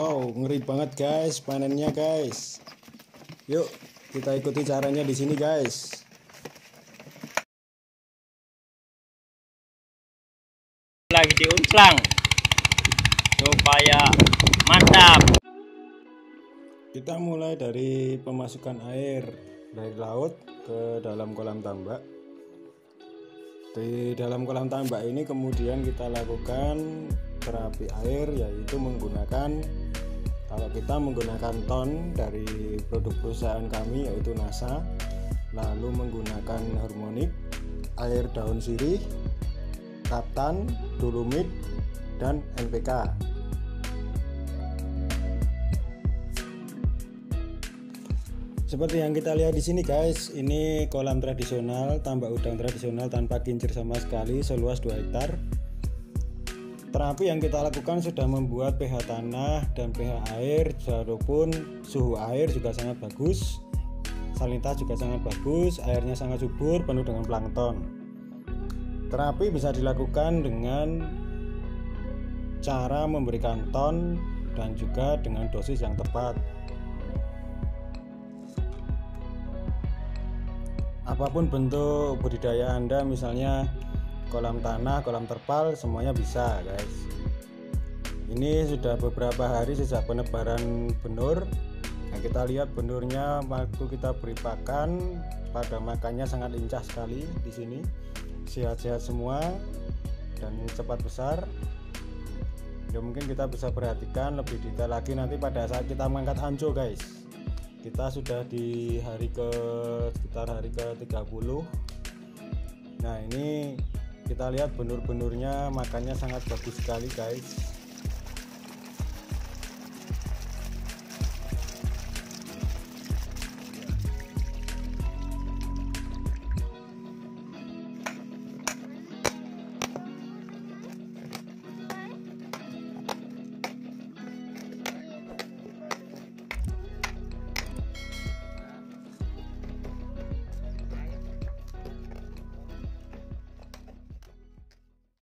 Wow, ngeri banget guys panennya guys. Yuk kita ikuti caranya di sini guys. Lagi diumplang supaya mantap. Kita mulai dari pemasukan air dari laut ke dalam kolam tambak. Di dalam kolam tambak ini kemudian kita lakukan terapi air, yaitu menggunakan, kalau kita menggunakan TON dari produk perusahaan kami yaitu NASA, lalu menggunakan hormonik, air daun sirih, kaftan, dolomit, dan NPK. Seperti yang kita lihat di sini guys, ini kolam tradisional, tambak udang tradisional tanpa kincir sama sekali, seluas 2 hektar. Terapi yang kita lakukan sudah membuat pH tanah dan pH air, walaupun suhu air juga sangat bagus, salinitas juga sangat bagus, airnya sangat subur, penuh dengan plankton. Terapi bisa dilakukan dengan cara memberikan TON dan juga dengan dosis yang tepat. Apapun bentuk budidaya Anda, misalnya kolam tanah, kolam terpal, semuanya bisa guys. Ini sudah beberapa hari sejak penebaran benur. Nah, kita lihat benurnya waktu kita beri pakan, pada makannya sangat lincah sekali di sini, sehat-sehat semua dan cepat besar. Ya mungkin kita bisa perhatikan lebih detail lagi nanti pada saat kita mengangkat anco guys. Kita sudah di sekitar hari ke 30. Nah ini kita lihat benur-benurnya makannya sangat bagus sekali guys.